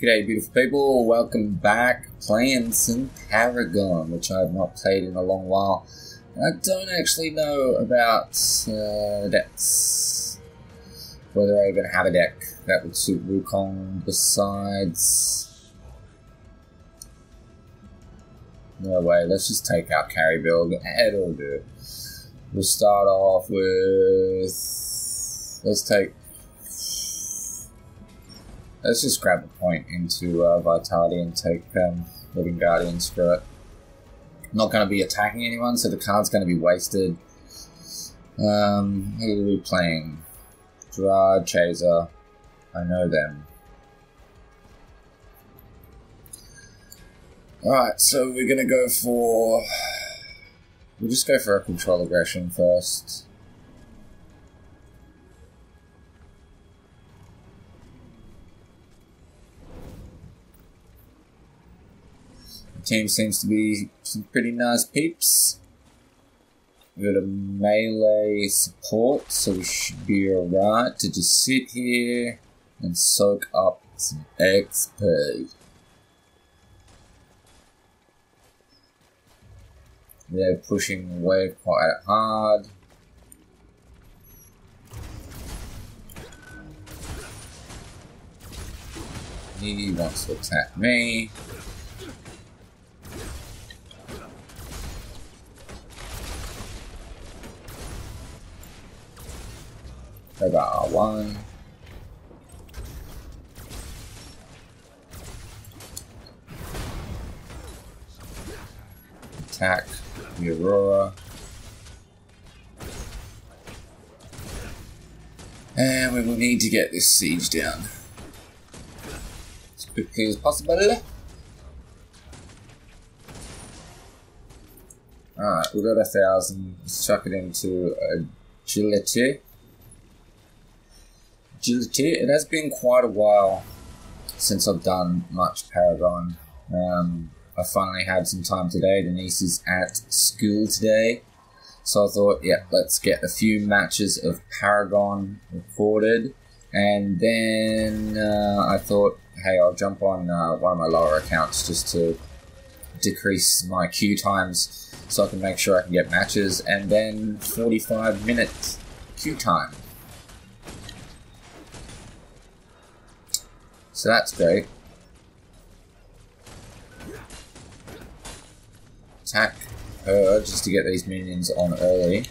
G'day beautiful people, welcome back, playing some Paragon, which I've not played in a long while. And I don't actually know about decks, whether I even have a deck that would suit Wukong besides... No way, let's just take our carry build, it'll do. We'll start off with... Let's just grab a point into Vitality and take Living Guardian Spirit. I'm not going to be attacking anyone, so the card's going to be wasted. Who are we playing? Gerard, Chaser. I know them. Alright, so we're going to go for... We'll just go for a Control Aggression first. Team seems to be some pretty nice peeps. We've got a melee support, so we should be alright to just sit here and soak up some XP. They're pushing the wave quite hard. He wants to attack me. About R1. Attack the Aurora. And we will need to get this siege down as quickly as possible. Alright, we've got 1,000. Let's chuck it into Agility. It has been quite a while since I've done much Paragon. I finally had some time today. Denise is at school today. So I thought, yeah, let's get a few matches of Paragon recorded. And then I thought, hey, I'll jump on one of my lower accounts just to decrease my queue times so I can make sure I can get matches. And then 45-minute queue time. So that's great. Attack her just to get these minions on early.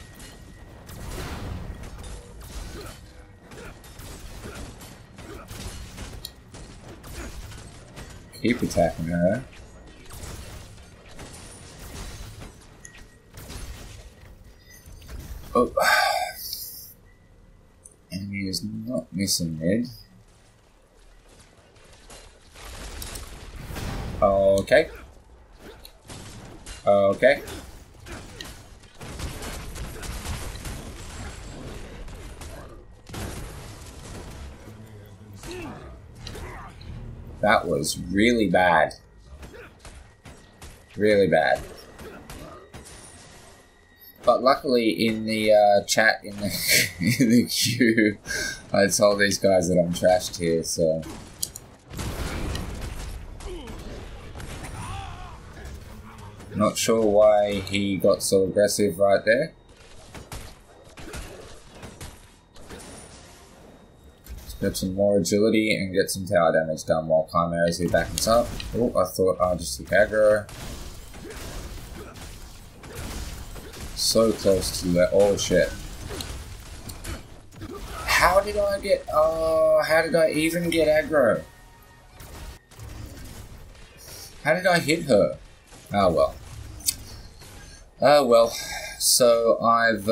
Keep attacking her. Oh. Enemy is not missing mid. Okay. Okay. That was really bad. Really bad. But luckily in the chat, in the, in the queue, I told these guys that I'm trashed here, so... Not sure why he got so aggressive right there. Let's get some more agility and get some tower damage done while Chimera is here backing us up. Oh, I thought I'll just take aggro. So close to that. Oh shit. How did I get... Oh, how did I even get aggro? How did I hit her? Oh well. Oh well. So I've,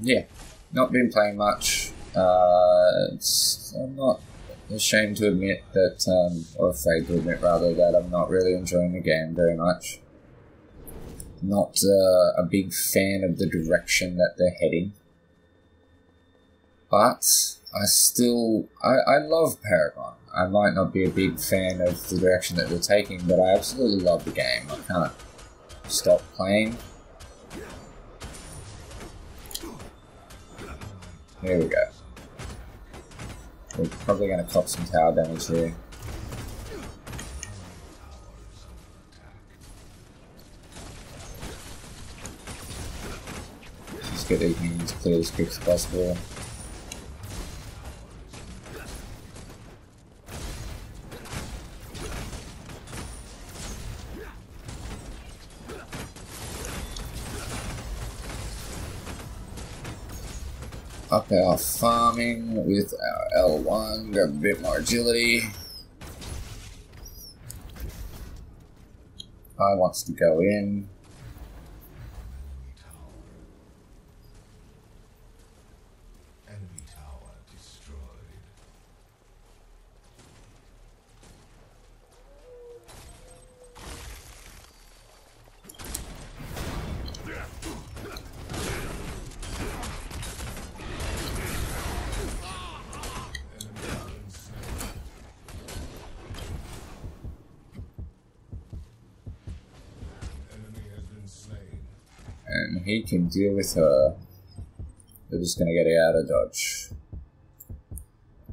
yeah, not been playing much. I'm not ashamed to admit that, or afraid to admit rather, that I'm not really enjoying the game very much. Not a big fan of the direction that they're heading. But I still, I love Paragon. I might not be a big fan of the direction that they're taking, but I absolutely love the game. I can't stop playing. There we go. We're probably going to cop some tower damage here. let's get everything as clear as quick as possible. Up our farming with our L1, grab a bit more agility. I wants to go in. He can deal with her. They're just gonna get out of dodge.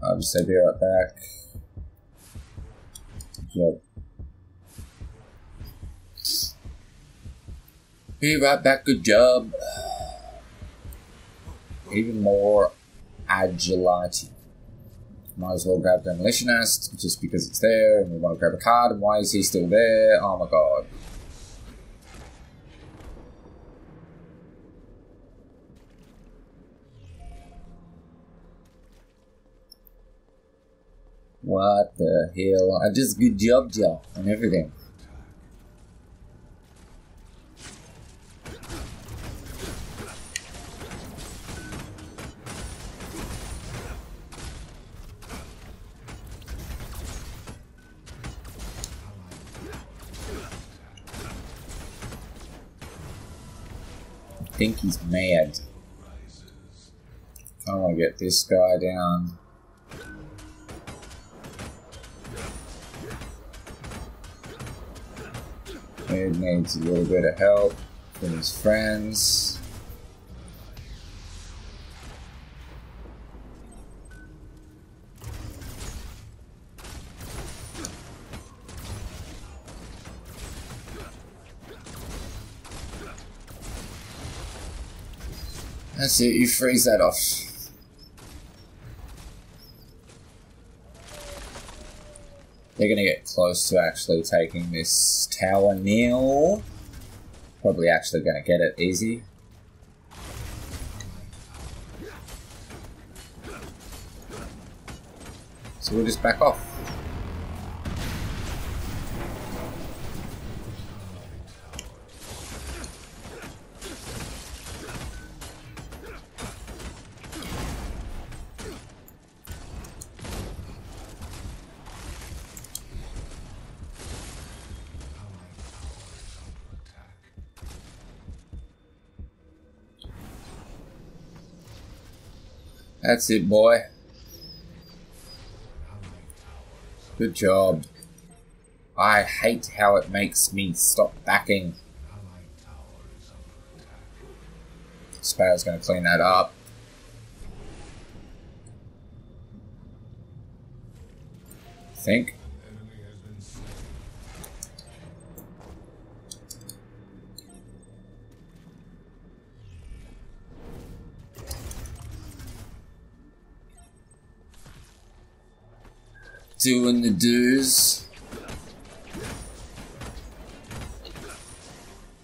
Obviously, I'll be right back. Good job. Be right back, good job. Even more agility. Might as well grab Demolitionist just because it's there and we want to grab a card. And why is he still there? Oh my god. What the hell? I just good job, Joe, and everything. I think he's mad. I want to get this guy down. It needs a little bit of help from his friends. That's it, you freeze that off. They're going to get close to actually taking this tower now. Probably actually going to get it easy. So we'll just back off. That's it, boy. Good job. I hate how it makes me stop backing. Sparrow's gonna clean that up. I think. Doing the do's.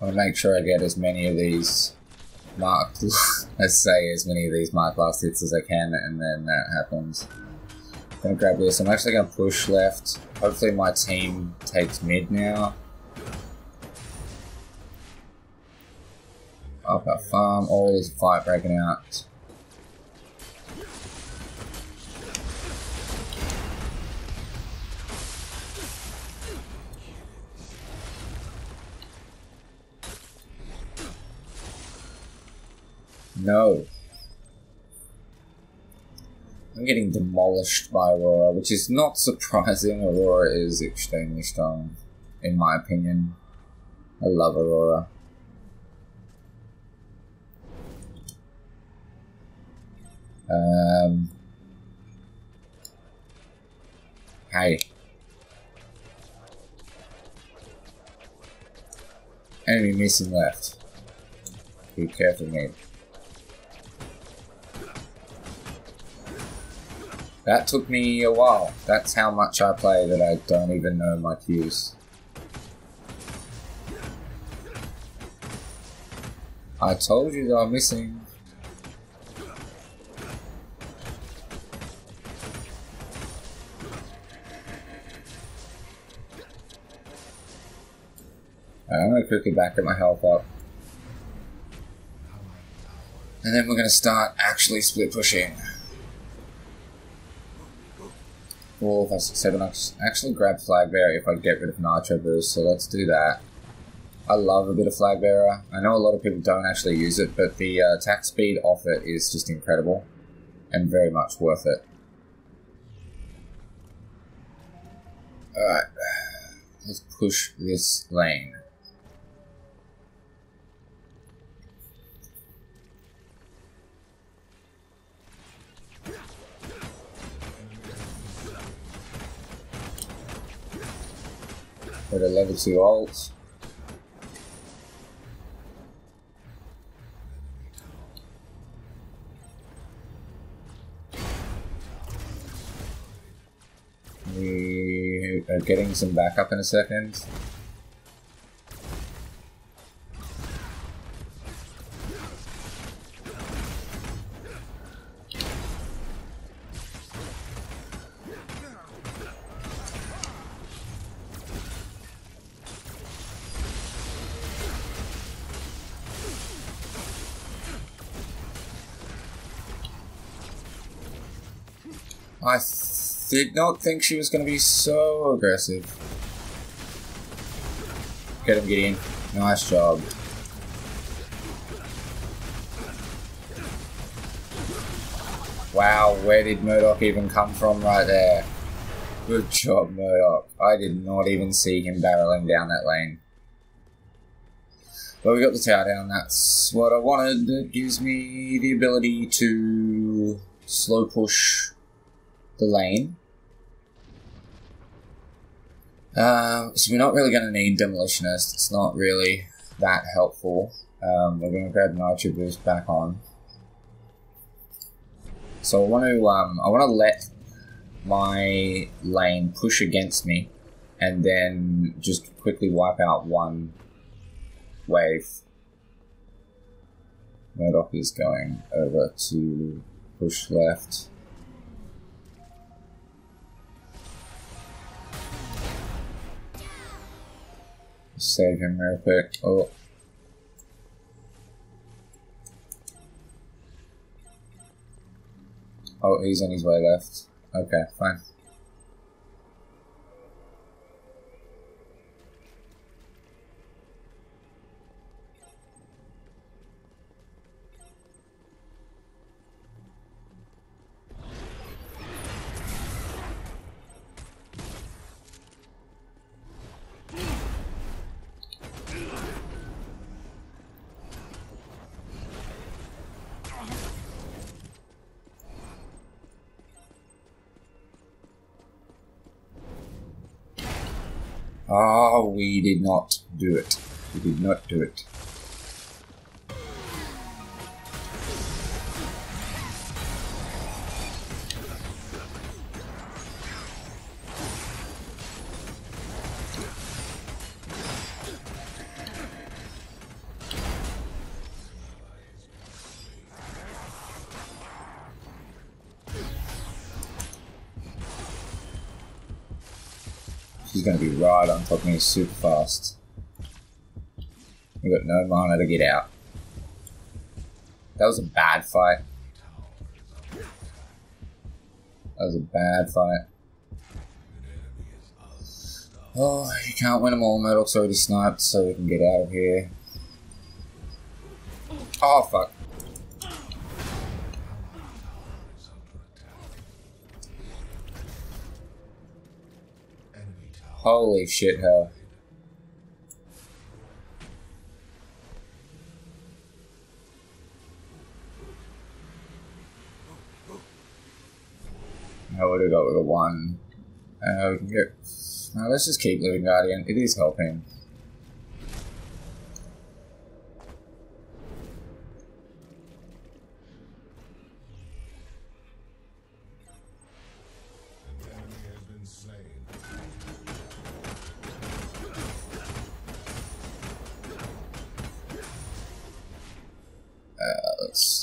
I'll make sure I get as many of these marked, let's say as many of these marked last hits as I can, and then that happens. I'm gonna grab this. I'm actually gonna push left. Hopefully my team takes mid now. Up our farm, always a fight breaking out. No. I'm getting demolished by Aurora, which is not surprising. Aurora is extremely strong, in my opinion. I love Aurora. Hey. Enemy missing left. Be careful, mate. That took me a while. That's how much I play that I don't even know my cues. I told you that I'm missing. I'm going to quickly back my health up. And then we're going to start actually split pushing. 4, 5, 6, 7, I actually grab Flagbearer if I get rid of Nitro Boost, so let's do that. I love a bit of Flagbearer. I know a lot of people don't actually use it, but the attack speed off it is just incredible. And very much worth it. Alright. Let's push this lane. Put a level 2 ult. We are getting some backup in a second. I did not think she was going to be so aggressive. Get him, Gideon. Nice job. Wow, where did Murdoch even come from right there? Good job, Murdoch. I did not even see him barreling down that lane. But we got the tower down. That's what I wanted. It gives me the ability to slow push the lane. So we're not really going to need Demolitionist. It's not really that helpful. We're going to grab Nitro Boost back on. So I want to let my lane push against me, and then just quickly wipe out one wave. Murdoch is going over to push left. Save him real quick. Oh. Oh, he's on his way left. Okay, fine. Oh, we did not do it. We did not do it. She's going to be right on top of me super fast. We've got no mana to get out. That was a bad fight. That was a bad fight. Oh, you can't win them all. Murdoch's already sniped, so we can get out of here. Oh, fuck. Holy shit, hell. How would it go with a 1? We can get... No, let's just keep Living Guardian. It is helping.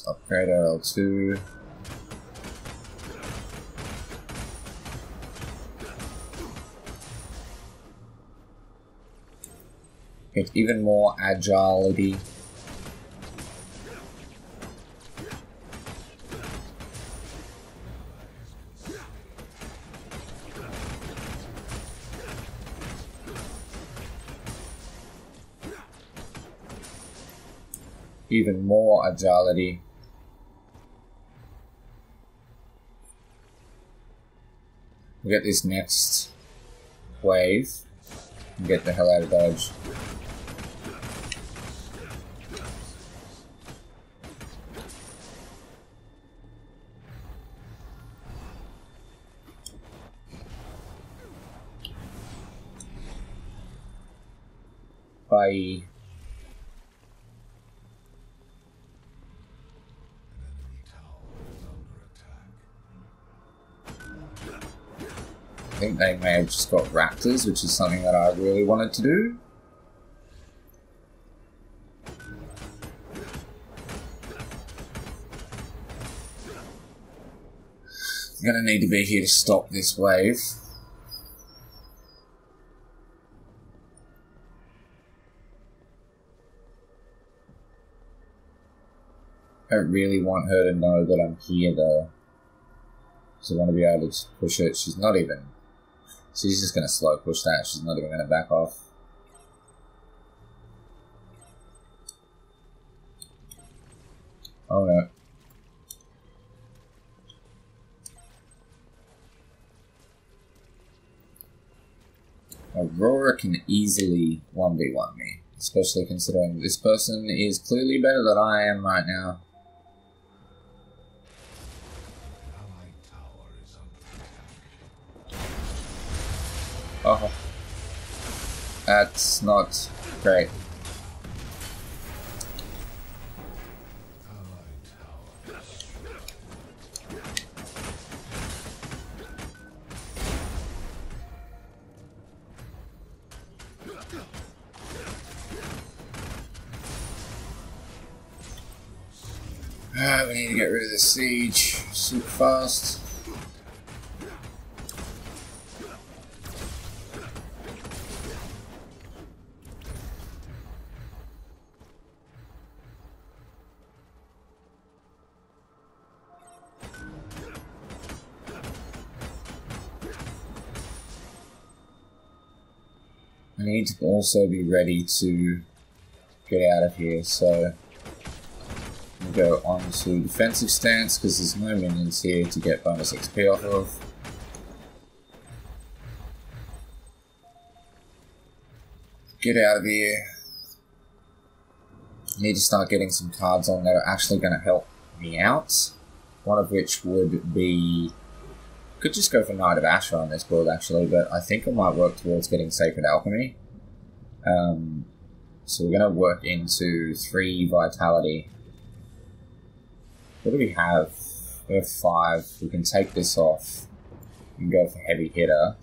Let's upgrade our L2. Get even more agility. Even more agility. We'll get this next wave and get the hell out of Dodge. Bye. I think they may have just got Raptors, which is something that I really wanted to do. I'm going to need to be here to stop this wave. I don't really want her to know that I'm here though. So I want to be able to push it. She's not even... She's just going to slow push that. She's not even going to back off. Oh no. Aurora can easily 1v1 me. Especially considering this person is clearly better than I am right now. Oh, that's not great. Ah, we need to get rid of the siege super fast. I need to also be ready to get out of here, so we'll go on to defensive stance because there's no minions here to get bonus XP off of. Get out of here. I need to start getting some cards on that are actually going to help me out. One of which would be... Could just go for Knight of Asha on this build actually, but I think I might work towards getting Sacred Alchemy. So we're going to work into 3 Vitality. What do we have? We have 5. We can take this off and go for Heavy Hitter.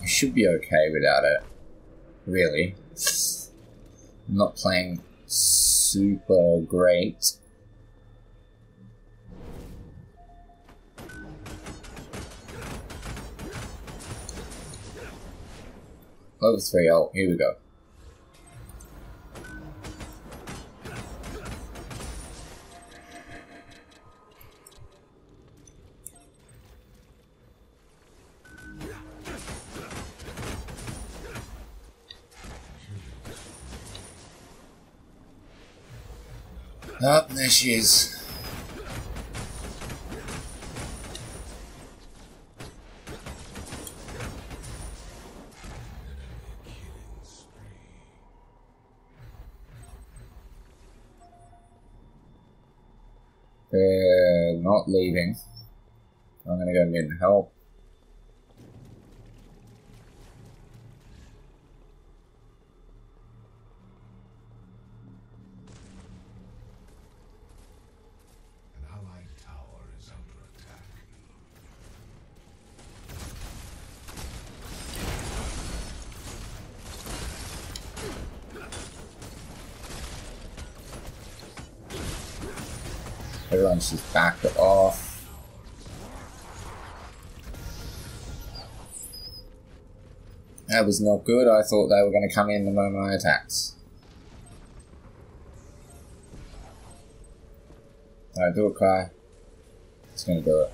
We should be okay without it, really. I'm not playing super great. Level 3 ult, here we go. Up, there she is. They're not leaving. I'm gonna go get help. An allied tower is under attack. Everyone's just backed off. That was not good. I thought they were going to come in the moment I attacked. Alright, do it, Kai. It's going to do it.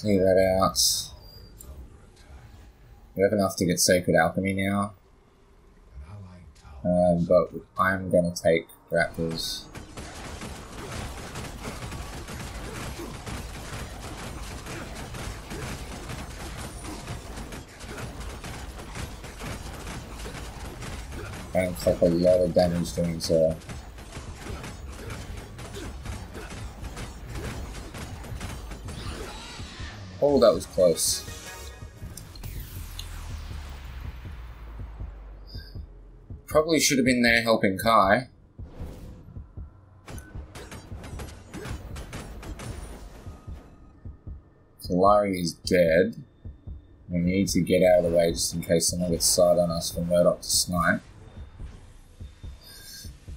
Clear that out. We have enough to get Sacred Alchemy now. But I'm gonna take Raptors. And take a lot of damage doing so. Oh, that was close. Probably should have been there helping Kai. So Larry is dead. We need to get out of the way just in case someone gets side on us for Murdoch to snipe.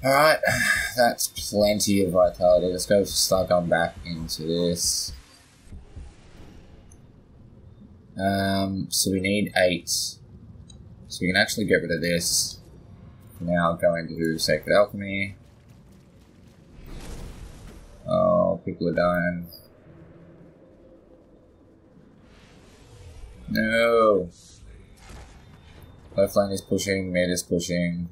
Alright, that's plenty of vitality. Let's go start going back into this. So we need 8. So we can actually get rid of this. Now going to do Sacred Alchemy. Oh, people are dying. No! Left lane is pushing, mid is pushing.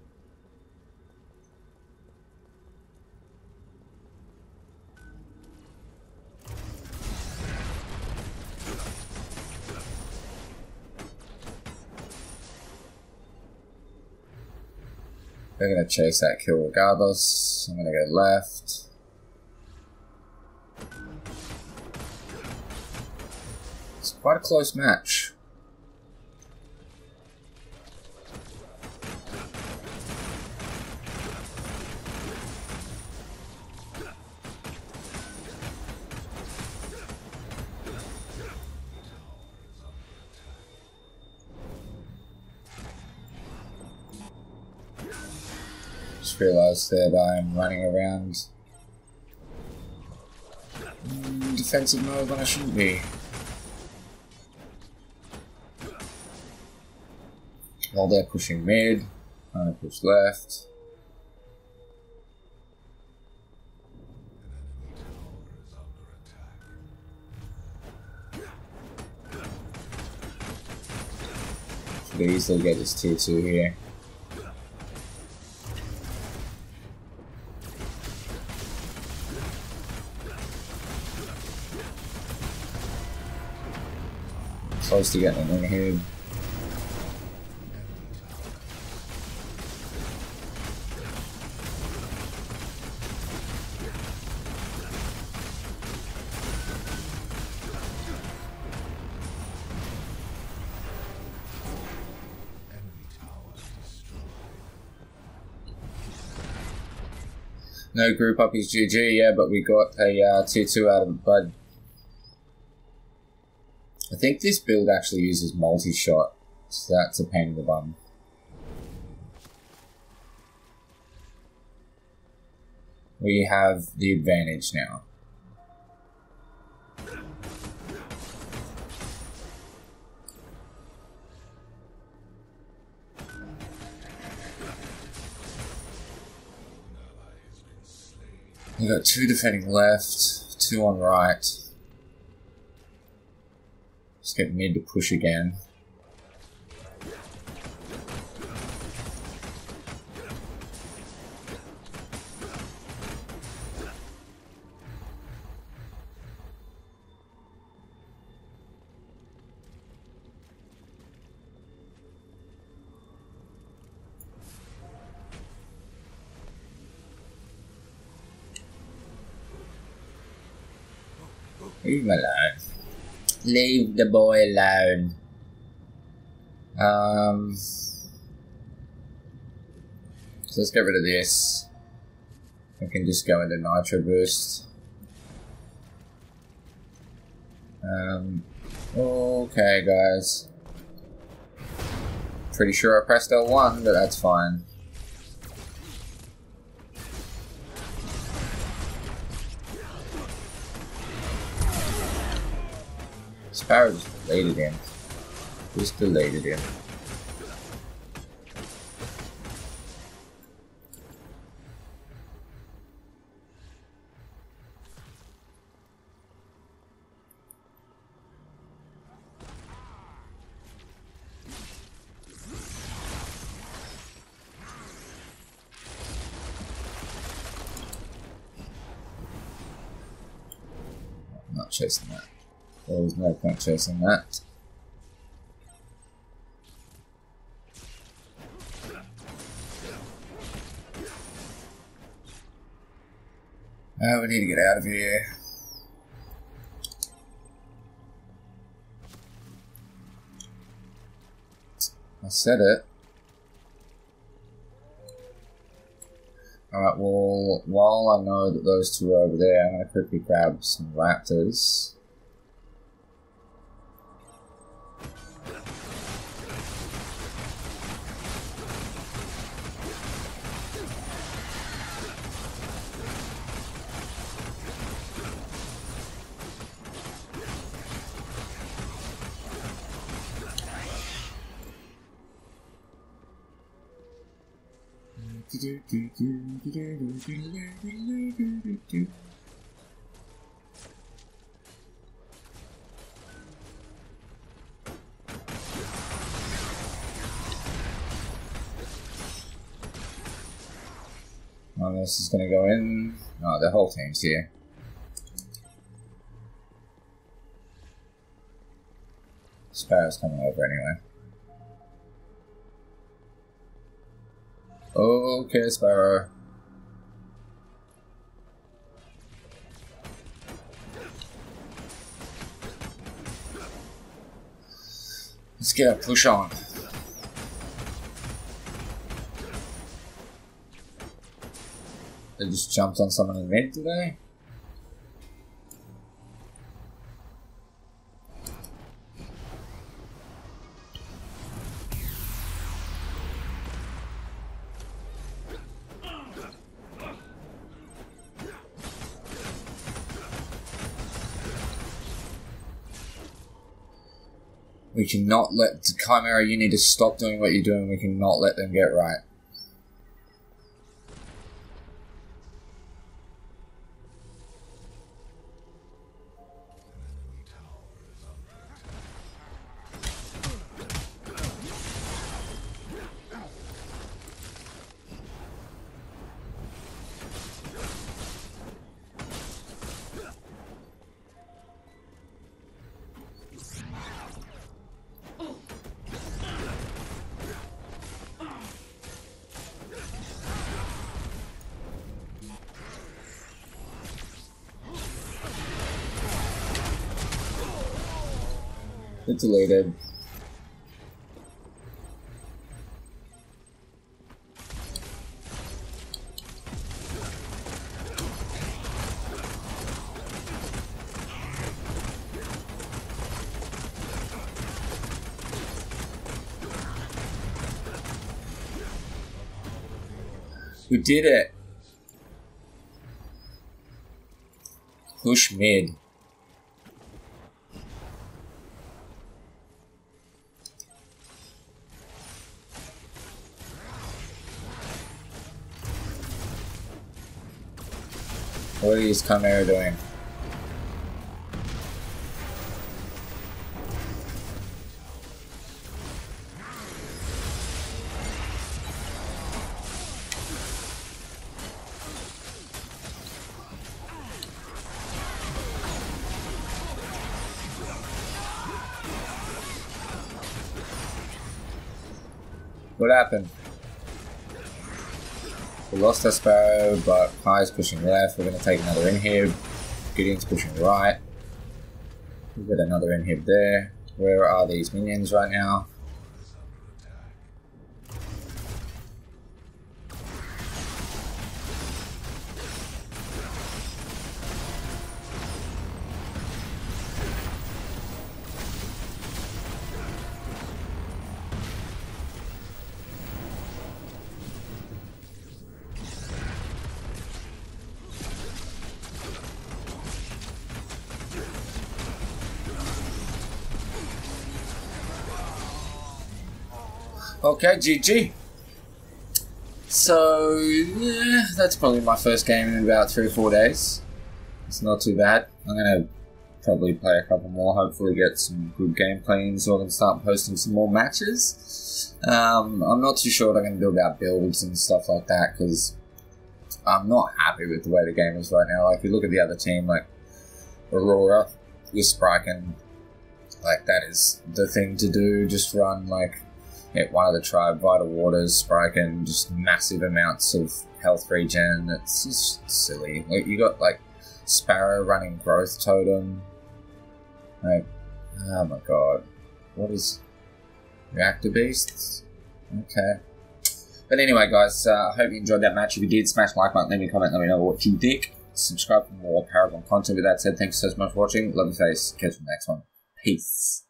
They're going to chase that kill regardless. I'm going to go left. It's quite a close match. Realised that I'm running around defensive mode when I shouldn't be. While they're pushing mid, I push left. Should easily get this tier 2 here. Close to getting in here. No group up is GG, yeah, but we got a tier 2 out of it, bud. I think this build actually uses multi-shot, so that's a pain in the bum. We have the advantage now. We got 2 defending left, 2 on right. Let's get mid to push again. Leave him alone. Leave the boy alone. So let's get rid of this. I can just go into Nitro Boost. Okay, guys. Pretty sure I pressed L1, but that's fine. Spire just bladed him. Just bladed him. Chasing that. There was no point chasing that. Oh, we need to get out of here. I said it. Alright, well, while I know that those two are over there, I'm going to quickly grab some raptors. This is going to go in. Oh, the whole team's here. Sparrow's coming over anyway. Okay, Sparrow. Let's get a push on. They just jumped on someone in mid today. We cannot let Chimera, you need to stop doing what you're doing. We cannot let them get right. Deleted. We did it. Push mid. What is Chimera doing? What happened? We lost our Sparrow, but Kai's pushing left. We're going to take another inhib. Gideon's pushing right. We've got another inhib there. Where are these minions right now? Okay, GG. So, yeah, that's probably my first game in about 3 or 4 days. It's not too bad. I'm going to probably play a couple more, hopefully get some good gameplay in so I can start posting some more matches. I'm not too sure what I'm going to do about builds and stuff like that, because I'm not happy with the way the game is right now. Like, if you look at the other team, like Aurora with Sprigen, like, that is the thing to do. Just run, like, hit one of the tribe, Vital Waters, Sprigen, just massive amounts of health regen. It's just silly. Like, you got, like, Sparrow running Growth Totem. Like, oh my god. What is... Reactor Beasts? Okay. But anyway, guys, I hope you enjoyed that match. If you did, smash like button, leave me a comment, let me know what you think. Subscribe for more Paragon content. With that said, thanks so much for watching. Love your face. Catch you in the next one. Peace.